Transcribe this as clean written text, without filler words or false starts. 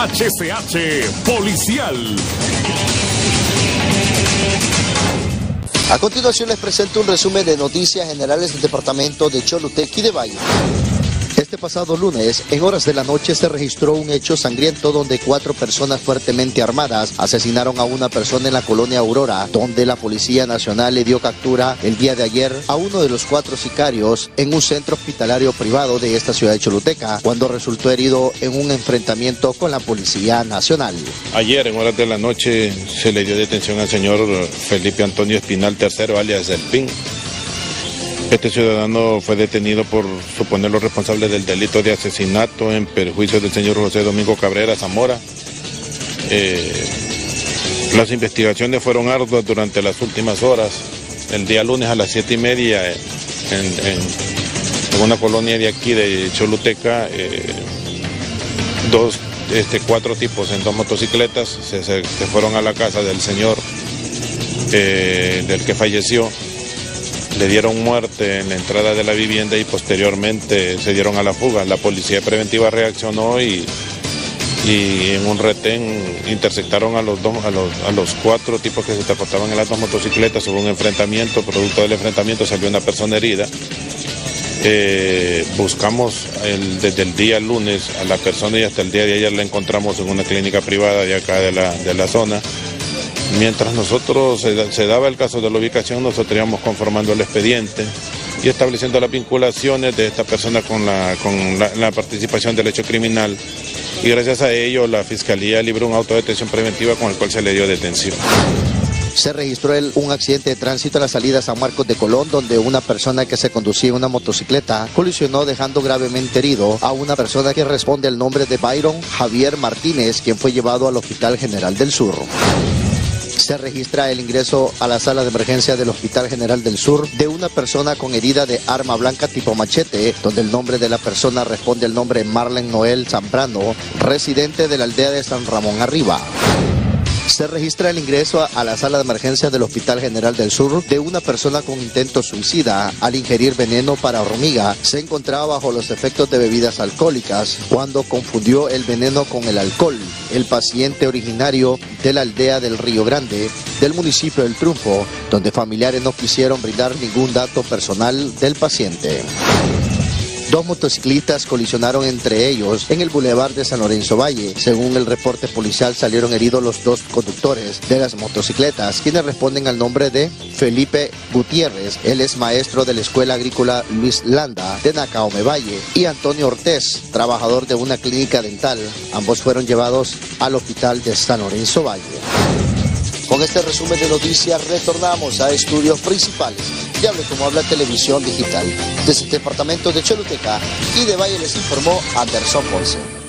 HCH Policial. A continuación les presento un resumen de noticias generales del departamento de Choluteca y de Valle. Este pasado lunes, en horas de la noche, se registró un hecho sangriento donde 4 personas fuertemente armadas asesinaron a una persona en la colonia Aurora, donde la Policía Nacional le dio captura el día de ayer a uno de los 4 sicarios en un centro hospitalario privado de esta ciudad de Choluteca, cuando resultó herido en un enfrentamiento con la Policía Nacional. Ayer, en horas de la noche, se le dio detención al señor Felipe Antonio Espinal Tercero, alias El Pin. Este ciudadano fue detenido por suponer los responsables del delito de asesinato en perjuicio del señor José Domingo Cabrera Zamora. Las investigaciones fueron arduas durante las últimas horas. El día lunes a las 7:30 en una colonia de aquí de Choluteca, 4 tipos en 2 motocicletas se fueron a la casa del señor del que falleció. Le dieron muerte en la entrada de la vivienda y posteriormente se dieron a la fuga. La policía preventiva reaccionó y en un retén interceptaron a los 4 tipos que se transportaban en las 2 motocicletas. Hubo un enfrentamiento, producto del enfrentamiento salió una persona herida. Buscamos desde el día lunes a la persona y hasta el día de ayer la encontramos en una clínica privada de acá de la zona. Mientras nosotros se daba el caso de la ubicación, nosotros íbamos conformando el expediente y estableciendo las vinculaciones de esta persona con la participación del hecho criminal. Y gracias a ello, la Fiscalía libró un auto de detención preventiva con el cual se le dio detención. Se registró un accidente de tránsito a la salida a San Marcos de Colón, donde una persona que se conducía en una motocicleta colisionó dejando gravemente herido a una persona que responde al nombre de Byron Javier Martínez, quien fue llevado al Hospital General del Sur. Se registra el ingreso a la sala de emergencia del Hospital General del Sur de una persona con herida de arma blanca tipo machete, donde el nombre de la persona responde al nombre Marlene Noel Zamprano, residente de la aldea de San Ramón Arriba. Se registra el ingreso a la sala de emergencia del Hospital General del Sur de una persona con intento suicida al ingerir veneno para hormiga. Se encontraba bajo los efectos de bebidas alcohólicas cuando confundió el veneno con el alcohol. El paciente, originario de la aldea del Río Grande, del municipio del Triunfo, donde familiares no quisieron brindar ningún dato personal del paciente. 2 motociclistas colisionaron entre ellos en el bulevar de San Lorenzo Valle. Según el reporte policial, salieron heridos los 2 conductores de las motocicletas, quienes responden al nombre de Felipe Gutiérrez. Él es maestro de la Escuela Agrícola Luis Landa de Nacaome, Valle, y Antonio Ortés, trabajador de una clínica dental. Ambos fueron llevados al hospital de San Lorenzo Valle. Con este resumen de noticias retornamos a estudios principales de Hable Como Habla Televisión Digital. Desde el departamento de Choluteca y de Valle les informó Anderson Ponce.